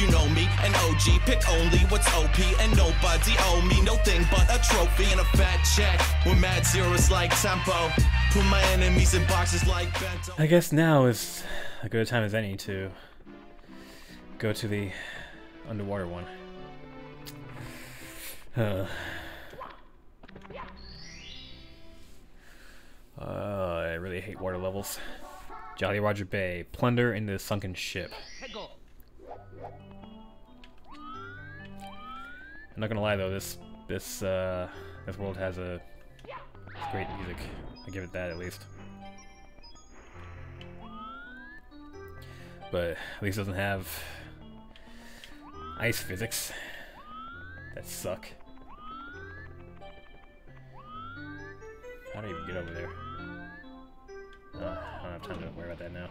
You know me, an OG, pick only what's OP, and nobody owe me no thing but a trophy and a fat check. We're mad zeros like tempo, put my enemies in boxes like bento. I guess now is a good time as any to go to the underwater one. I really hate water levels. Jolly Roger Bay, plunder in the sunken ship. I'm not gonna lie though, this world has a great music. I give it that at least. But at least it doesn't have ice physics. That suck. How do I even get over there? I don't have time to worry about that now.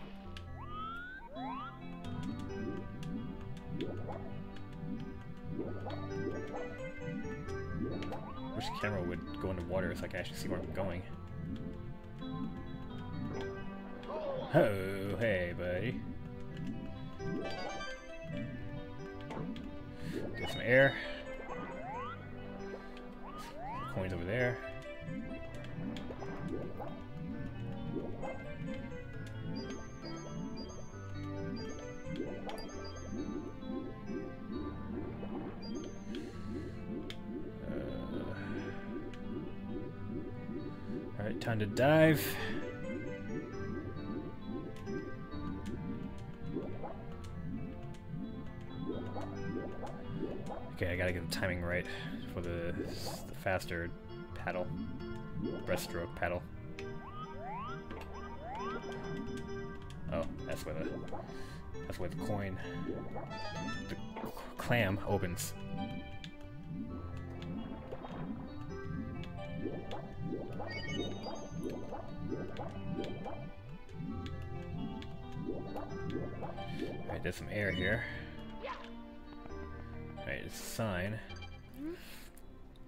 Wish the camera would go into water so I can actually see where I'm going. Oh, hey, buddy. Get some air. Coins over there. Alright, time to dive. Okay, I gotta get the timing right for the faster paddle, breaststroke paddle. Oh, that's where the coin, the clam opens. Alright, there's some air here. Alright, it's a sign.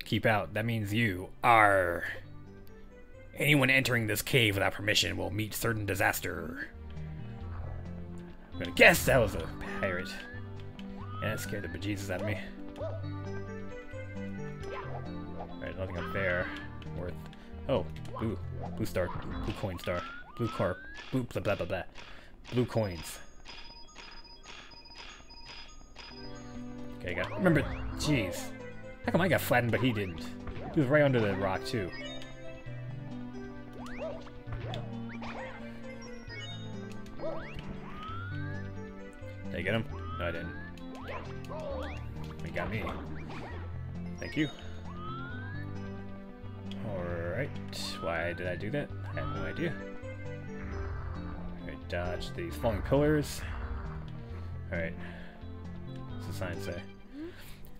Keep out, that means you are. Anyone entering this cave without permission will meet certain disaster. I'm gonna guess that was a pirate. And it scared the bejesus out of me. Alright, nothing up there worth. Oh, blue star, blue coin star, blue carp, blue blah blah blah blah, blue coins. Okay, I got. Remember, jeez, how come I got flattened but he didn't? He was right under the rock too. Did I get him? No, I didn't. He got me. Thank you. Alright, why did I do that? I have no idea. Alright, dodge these falling pillars. Alright. What's the sign say?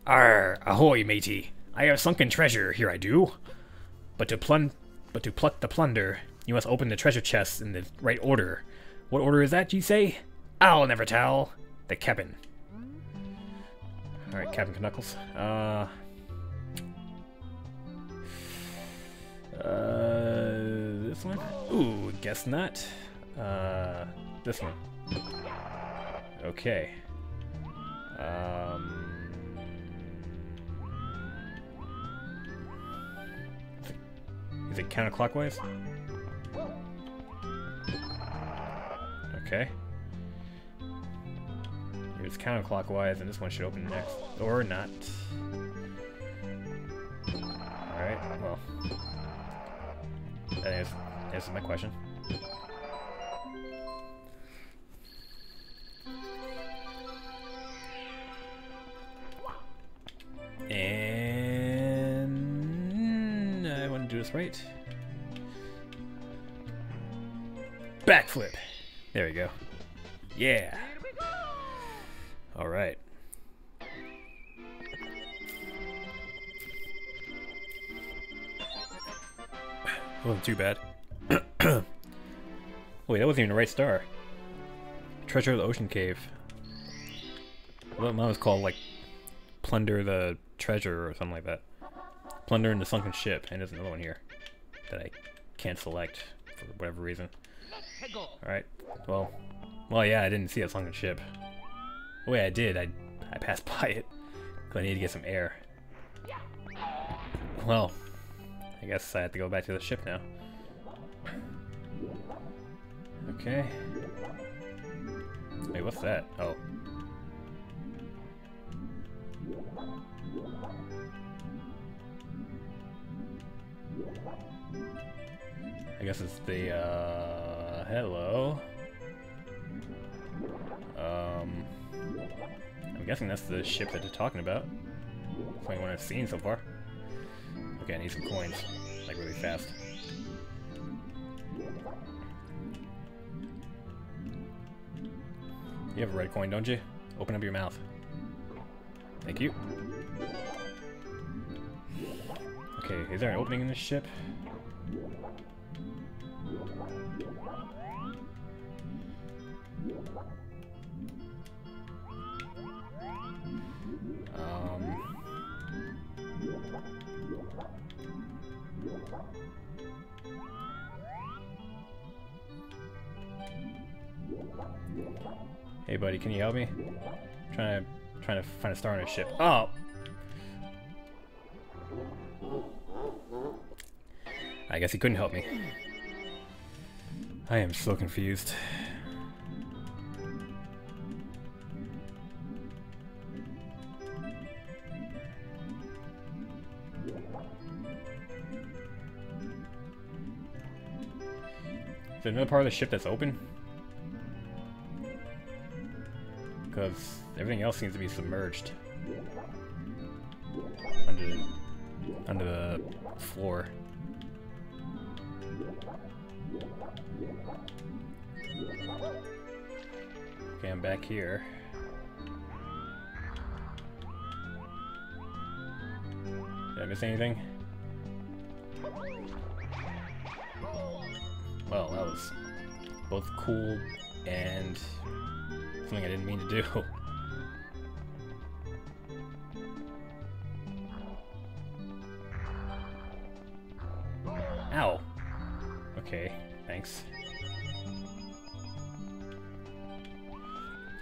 Arr, ahoy, matey! I have sunken treasure, here I do. But to pluck the plunder, you must open the treasure chests in the right order. What order is that, you say? I'll never tell. The cabin. Alright, Captain Knuckles. This one? Ooh, guess not. This one. Okay. Is it counterclockwise? Okay. It's counterclockwise, and this one should open next. Or not. Alright, well. That answers my question. And I want to do this right. Backflip. There we go. Yeah. All right. Wasn't too bad. Wait, that wasn't even the right star. Treasure of the Ocean Cave. Well, mine was called like Plunder the Treasure or something like that. Plunder in the Sunken Ship, and there's another one here that I can't select for whatever reason. All right. Well, yeah, I didn't see a sunken ship. Wait, I did. I I passed by it because I need to get some air. Well, I guess I have to go back to the ship now. Okay. Wait, what's that? Oh. I guess it's the, hello. I'm guessing that's the ship that they're talking about. That's the only one I've seen so far. Okay, I need some coins, like really fast. You have a red coin, don't you? Open up your mouth. Thank you. Okay, is there an opening in this ship? Hey buddy, can you help me? I'm trying to find a star on a ship. Oh! I guess he couldn't help me. I am so confused. Is there another part of the ship that's open? Because everything else seems to be submerged under the floor. Okay, I'm back here. Did I miss anything? Well, that was both cool and something I didn't mean to do. Ow! Okay, thanks.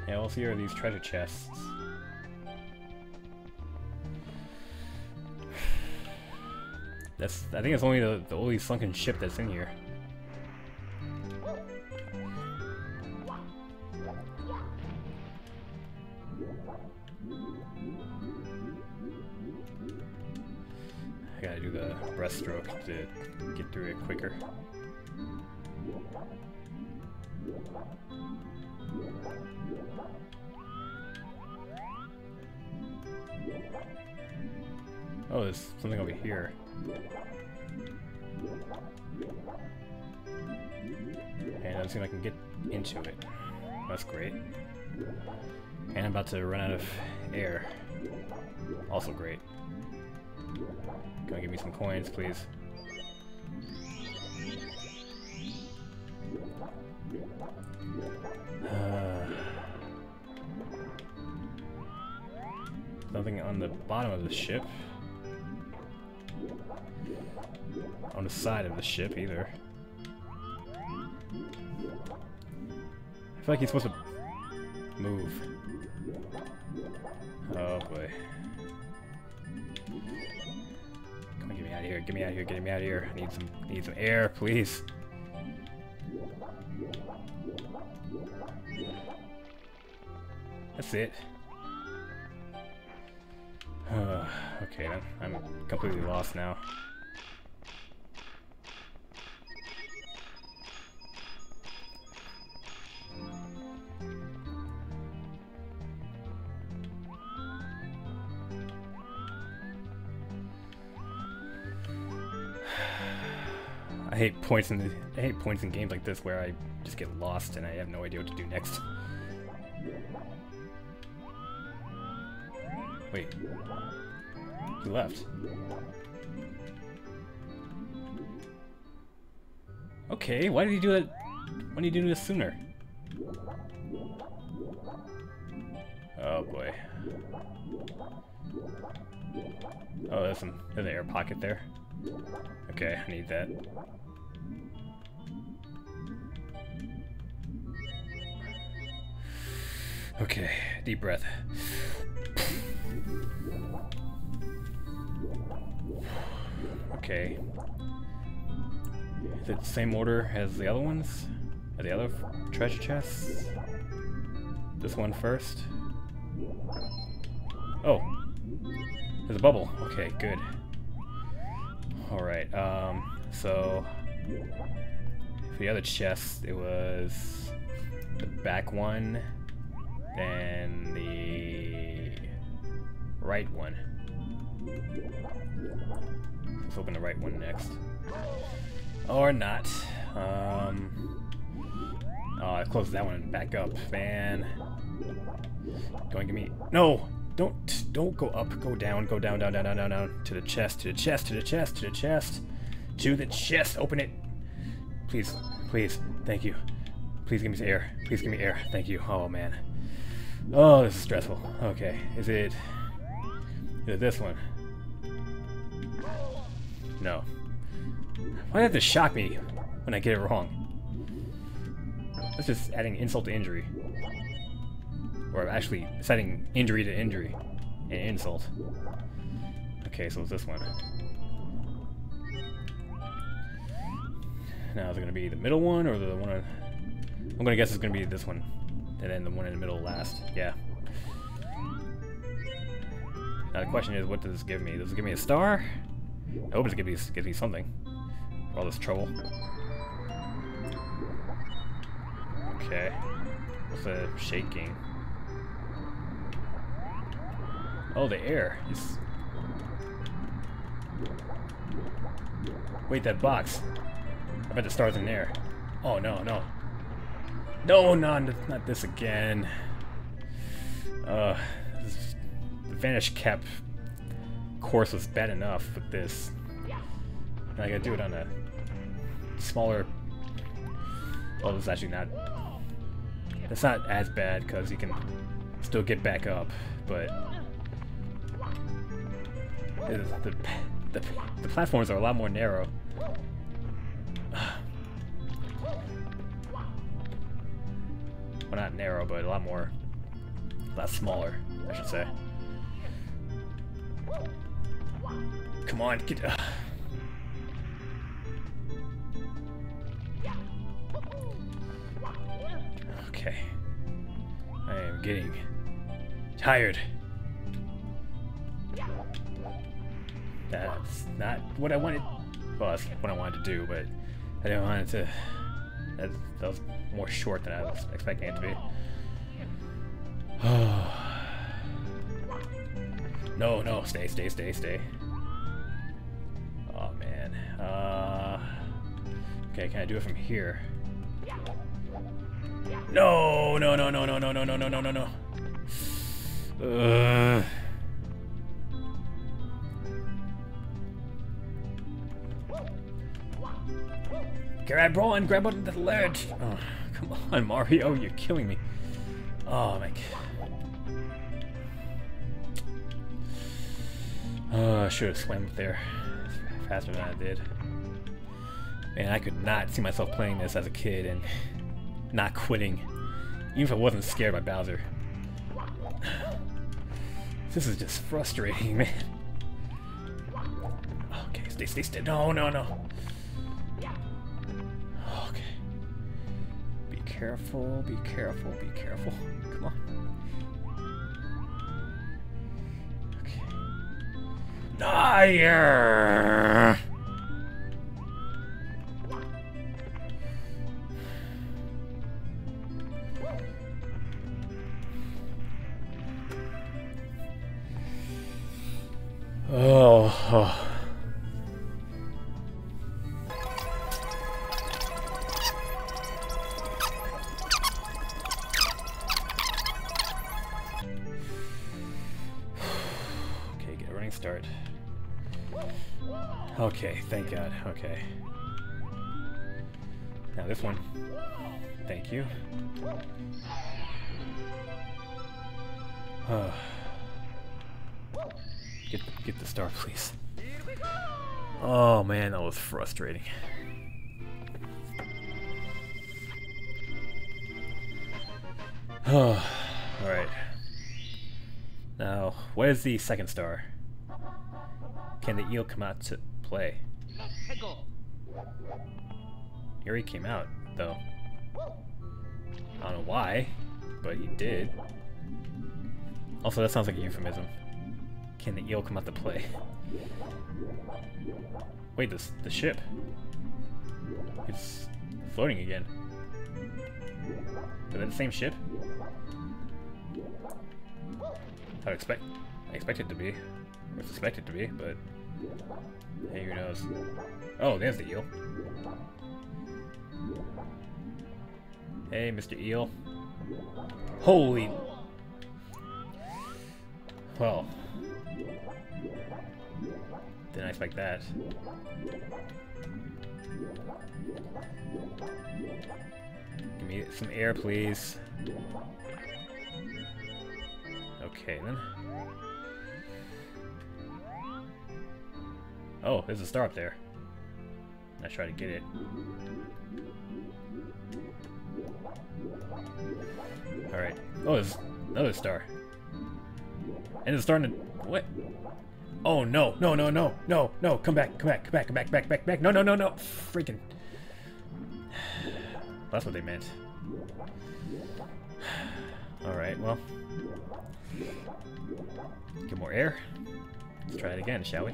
Yeah, we'll see here are these treasure chests. That's, I think it's only the only sunken ship that's in here. I gotta do the breaststroke to get through it quicker. Oh, there's something over here. And I'm seeing if I can get into it. That's great. And I'm about to run out of air. Also great. Can I give me some coins, please? Something on the bottom of the ship. On the side of the ship, either. I feel like he's supposed to move. Oh boy. Come on, get me out of here, get me out of here, get me out of here. I need some air, please. That's it. Okay, I'm completely lost now. I hate points in games like this where I just get lost and I have no idea what to do next. Wait. He left. Okay, why did he do that? Why did he do this sooner? Oh boy. Oh, there's an air pocket there. Okay, I need that. Okay, deep breath. Okay. Is it the same order as the other ones? Are the other treasure chests? This one first? Oh! There's a bubble. Okay, good. Alright, so... for the other chest, it was... the back one, then the... right one. Let's open the right one next. Or not. Oh, I closed that one back up, man. Don't give me... no! Don't go up, go down, down. To the chest, to the chest, open it. Please, thank you. Please give me some air, thank you. Oh, man. Oh, this is stressful. Okay, is it this one? No. Why do you have to shock me when I get it wrong? That's just adding insult to injury. Or actually, it's adding injury to injury. An insult. Okay, so it's this one. Now, is it gonna be the middle one or the one? I'm gonna guess it's gonna be this one. And then the one in the middle last. Yeah. Now, the question is, what does this give me? Does it give me a star? I hope it gives me something. For all this trouble. Okay. What's the shaking? Oh, the air is... wait, that box. I bet the star's in there. Oh, no, no. No, not this again. The Vanish Cap course was bad enough with this. Now I gotta do it on a smaller... oh, this is actually not... that's not as bad, because you can still get back up, but... The platforms are a lot more narrow. Well, not narrow, but a lot smaller, I should say. Come on, get... Okay. I am getting tired. That's not what I wanted. Well, that's what I wanted to do, but I didn't want it to. That was more short than I was expecting it to be. No, no, stay. Oh man. Okay, can I do it from here? No. Grab on, onto the ledge. Oh, come on, Mario, you're killing me. Oh my god. Oh, I should have swam up there faster than I did. Man, I could not see myself playing this as a kid and not quitting, even if I wasn't scared by Bowser. This is just frustrating, man. Okay, stay. No. Careful, be careful. Come on. Okay. Dire. Oh. Okay, thank God. Okay. Now this one. Thank you. Get the star, please. Oh man, that was frustrating. All right. Now, where's the second star? Can the eel come out to play? Here he came out, though. I don't know why, but he did. Also, that sounds like a euphemism. Can the eel come out to play? Wait, the ship. It's floating again. Is it the same ship? I expect it to be. Or suspect it to be, but hey, who knows? Oh, there's the eel. Hey, Mr. Eel. Holy. Well. Didn't expect that. Give me some air, please. Okay, then. Oh, there's a star up there. I try to get it. Alright. Oh, there's another star. And it's starting to... What? Oh, no. No, no, no. No, no. Come back. Come back. Come back. Come back. Back, back, back. No, no, no, no. Freaking. That's what they meant. Alright, well. Get more air. Let's try it again, shall we?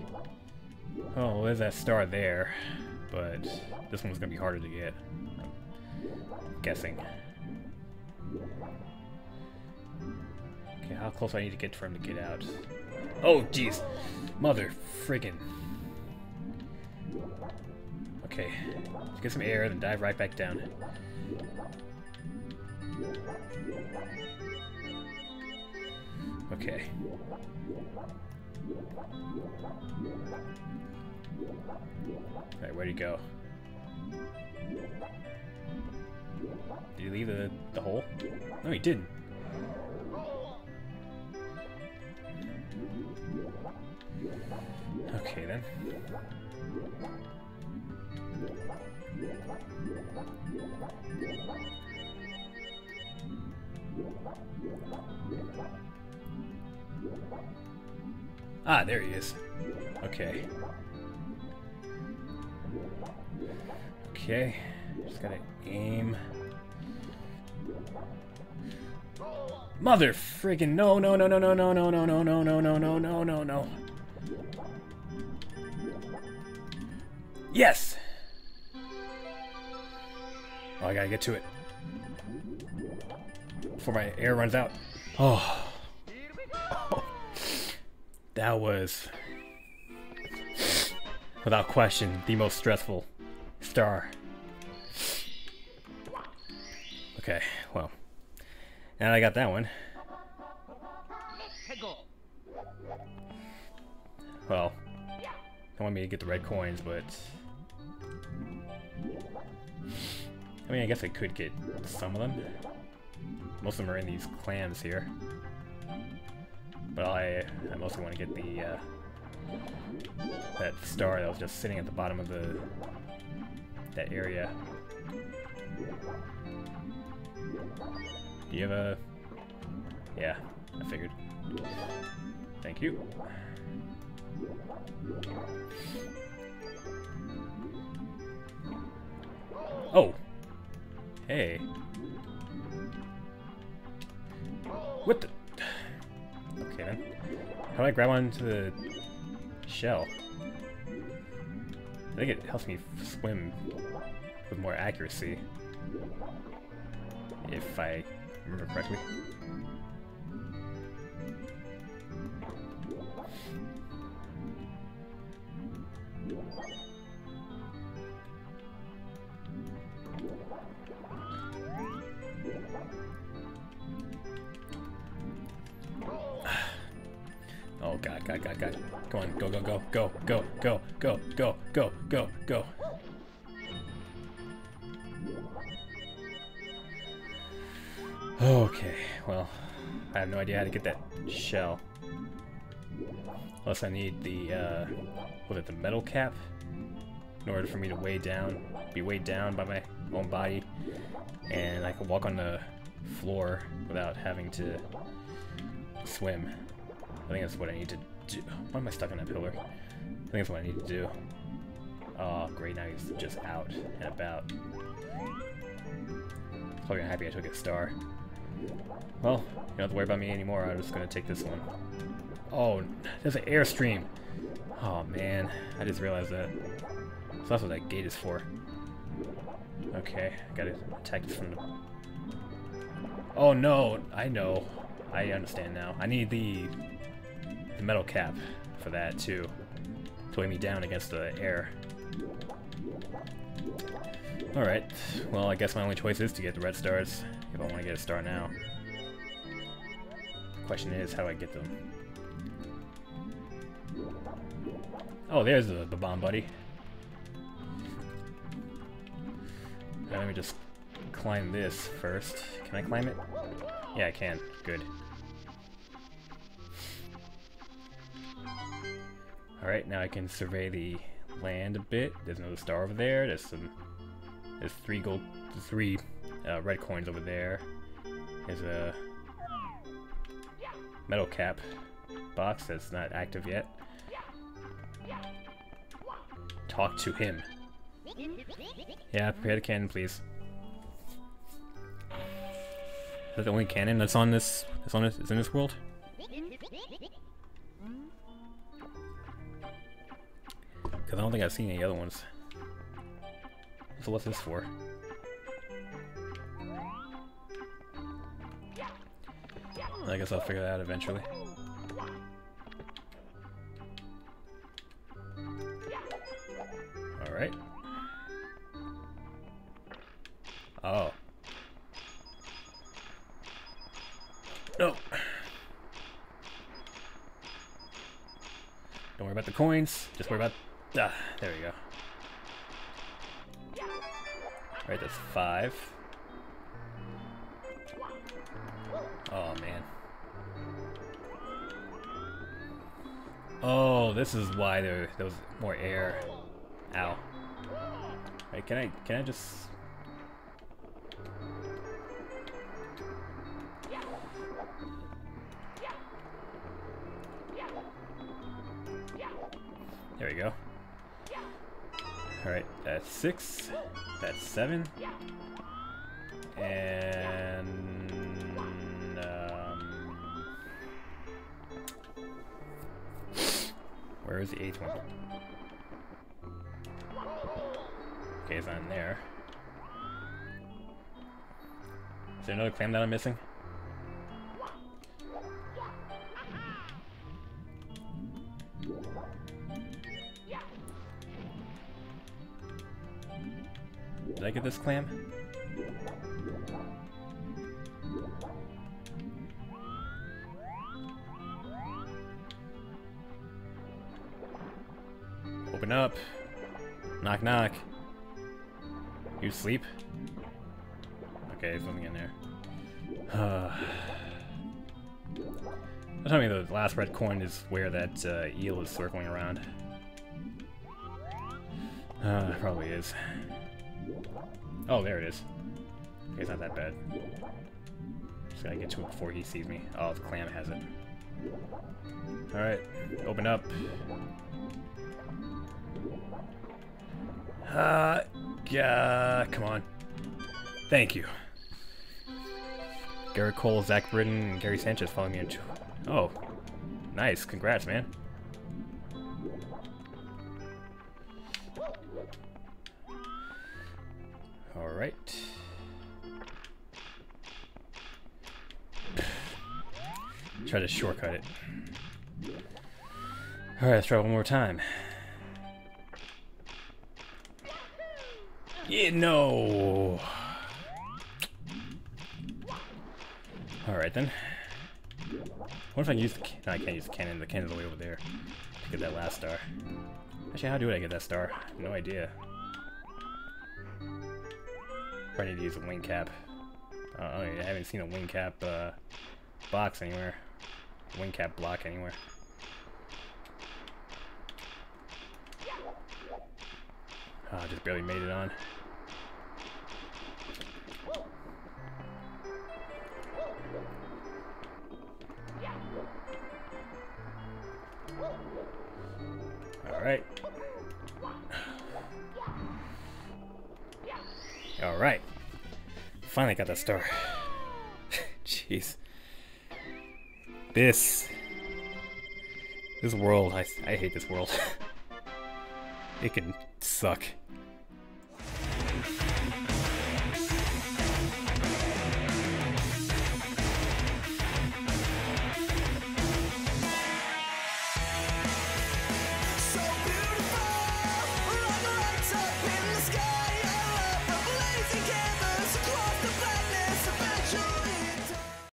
Oh, there's that star there. But this one's gonna be harder to get. I'm guessing. Okay, how close do I need to get for him to get out? Oh, jeez! Mother friggin'. Okay, let's get some air, then dive right back down. Okay. Alright, where'd he go? Did he leave the hole? No, he didn't. Okay, then. Ah, there he is. Okay. Okay. Just gotta aim. Mother friggin' no no no no no no no no no no no no no no no no. Yes! Oh, I gotta get to it. Before my air runs out. Oh. That was, without question, the most stressful star. Okay, well. And I got that one. Well, I want me to get the red coins, but... I mean, I guess I could get some of them. Most of them are in these clams here. But I mostly want to get the that star that was just sitting at the bottom of that area. Do you have a... Yeah, I figured. Thank you. Oh! Hey. What the... Okay, then. How do I grab onto the shell? I think it helps me swim with more accuracy. If I remember correctly. Oh god, god, god, god. Come on, go, go, go, go, go, go, go, go, go, go, go. Okay, well, I have no idea how to get that shell. Unless I need the, was it the metal cap? In order for me to be weighed down by my own body. And I can walk on the floor without having to swim. I think that's what I need to do. Why am I stuck on that pillar? I think that's what I need to do. Oh, great, now he's just out and about. Probably not happy I took a star. Well, you don't have to worry about me anymore. I'm just going to take this one. Oh, there's an airstream. Oh, man. I just realized that. So that's what that gate is for. Okay, I gotta attack this from the... Oh, no! I know. I understand now. I need the metal cap for that, too. To weigh me down against the air. Alright. Well, I guess my only choice is to get the red stars. If I want to get a star now. Question is, how do I get them? Oh, there's the bomb buddy. Now, let me just climb this first. Can I climb it? Yeah, I can. Good. Alright, now I can survey the land a bit. There's another star over there. There's three red coins over there. There's a metal cap box that's not active yet. Talk to him. Yeah, prepare the cannon, please. Is that the only cannon that's on this? Is in this world? Because I don't think I've seen any other ones. So what's this for? I guess I'll figure that out eventually. Alright. Oh. No! Don't worry about the coins, just worry about... Ah, there we go. Alright, that's 5. Oh, man. Oh, this is why there was more air. Ow. Right, can I just... There we go. Alright, that's 6. That's 7. And... where is the 8th one? Okay, it's not in there. Is there another clam that I'm missing? Did I get this clam? Open up. Knock, knock. You sleep? Okay, there's something in there. Don't tell me the last red coin is where that eel is circling around. It probably is. Oh, there it is. Okay, it's not that bad. Just gotta get to it before he sees me. Oh, the clam has it. Alright, open up. Yeah, come on. Thank you. Garrett Cole, Zach Britton, and Gary Sanchez following me into... Oh. Nice. Congrats, man. Alright. Try to shortcut it. Alright, let's try one more time. Yeah, no! Alright then. What if I can use the cannon? No, I can't use the cannon. The cannon's way over there to get that last star. Actually, how do I get that star? No idea. Probably need to use a wing cap. I haven't seen a wing cap box anywhere. Wing cap block anywhere. Oh, I just barely made it on. right. All right. Finally got the star. Jeez. This world, I hate this world. It can suck.